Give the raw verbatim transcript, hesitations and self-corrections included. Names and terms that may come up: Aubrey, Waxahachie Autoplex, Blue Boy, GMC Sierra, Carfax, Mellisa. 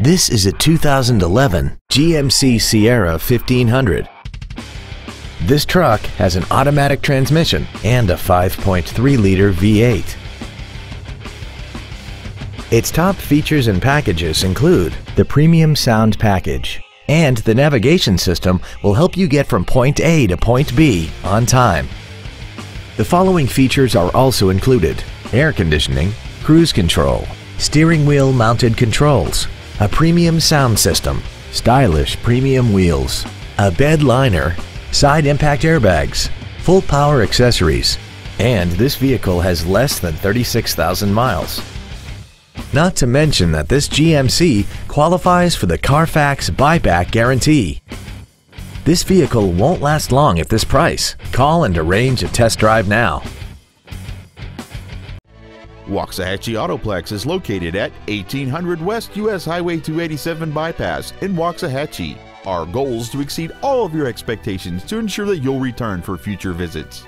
This is a two thousand eleven G M C Sierra fifteen hundred. This truck has an automatic transmission and a five point three liter V eight. Its top features and packages include the premium sound package, and the navigation system will help you get from point A to point B on time. The following features are also included: air conditioning, cruise control, steering wheel mounted controls, a premium sound system, stylish premium wheels, a bed liner, side impact airbags, full power accessories, and this vehicle has less than thirty-six thousand miles. Not to mention that this G M C qualifies for the Carfax buyback guarantee. This vehicle won't last long at this price. Call and arrange a test drive now. Waxahachie Autoplex is located at eighteen hundred West U S Highway two eighty-seven Bypass in Waxahachie. Our goal is to exceed all of your expectations to ensure that you'll return for future visits.